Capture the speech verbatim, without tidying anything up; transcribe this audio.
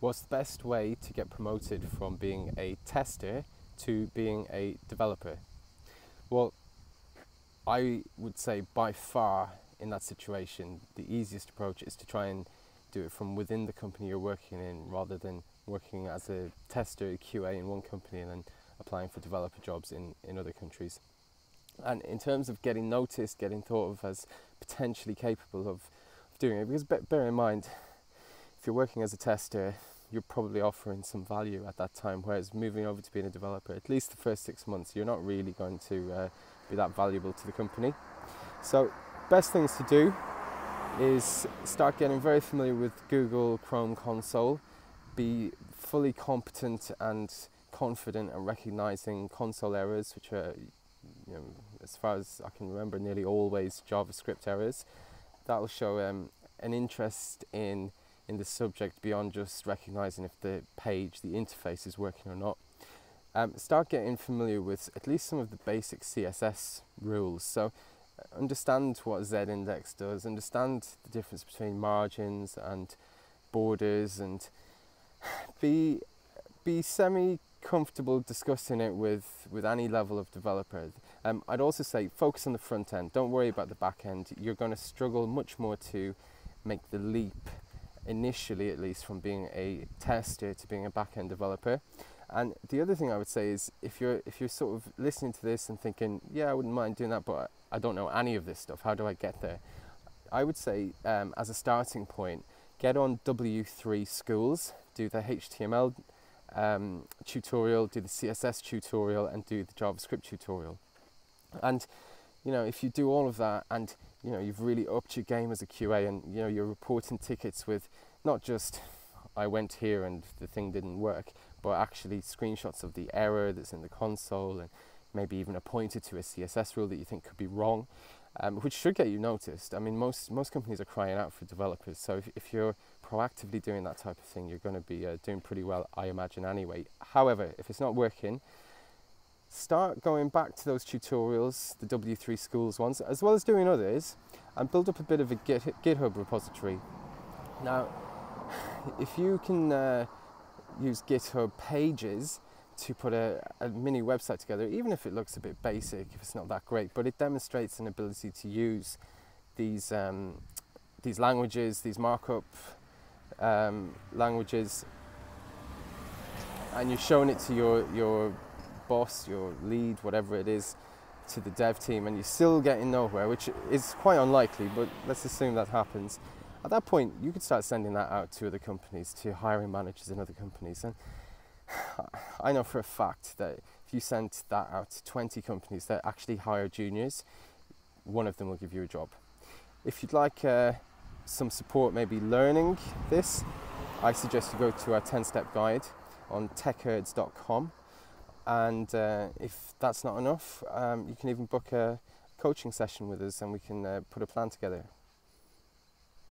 What's the best way to get promoted from being a tester to being a developer? Well, I would say by far in that situation, the easiest approach is to try and do it from within the company you're working in, rather than working as a tester, Q A in one company and then applying for developer jobs in, in other countries. And in terms of getting noticed, getting thought of as potentially capable of, of doing it, because bear in mind, if you're working as a tester, you're probably offering some value at that time, whereas moving over to being a developer, at least the first six months, you're not really going to uh, be that valuable to the company. So best things to do is start getting very familiar with Google Chrome console, be fully competent and confident at recognizing console errors, which are, you know, as far as I can remember, nearly always JavaScript errors. That will show um, an interest in in the subject beyond just recognizing if the page, the interface is working or not. Um, start getting familiar with at least some of the basic C S S rules. So understand what Z-Index does, understand the difference between margins and borders, and be be semi-comfortable discussing it with, with any level of developer. Um, I'd also say focus on the front end, don't worry about the back end. You're going to struggle much more to make the leap initially, at least, from being a tester to being a back-end developer. And the other thing I would say is, if you're if you're sort of listening to this and thinking, yeah, I wouldn't mind doing that, but I don't know any of this stuff, how do I get there? I would say, um, as a starting point, get on W three Schools, do the H T M L um, tutorial, do the C S S tutorial, and do the JavaScript tutorial. And you know, if you do all of that, and you know, you've really upped your game as a Q A, and you know, you're reporting tickets with not just I went here and the thing didn't work, but actually screenshots of the error that's in the console, and maybe even a pointer to a C S S rule that you think could be wrong, um, which should get you noticed. I mean, most most companies are crying out for developers, so if, if you're proactively doing that type of thing, you're going to be uh, doing pretty well, I imagine, anyway. However, if it's not working, start going back to those tutorials, the W three Schools ones, as well as doing others, and build up a bit of a GitHub repository. Now, if you can uh, use GitHub Pages to put a, a mini website together, even if it looks a bit basic, if it's not that great, but it demonstrates an ability to use these, um, these languages, these markup um, languages, and you're showing it to your, your boss, your lead, whatever it is, to the dev team, and you're still getting nowhere, which is quite unlikely, but let's assume that happens. At that point, you could start sending that out to other companies, to hiring managers in other companies. And I know for a fact that if you sent that out to twenty companies that actually hire juniors, one of them will give you a job. If you'd like uh, some support, maybe learning this, I suggest you go to our ten-step guide on techerds dot com. And uh, if that's not enough, um, you can even book a coaching session with us, and we can uh, put a plan together.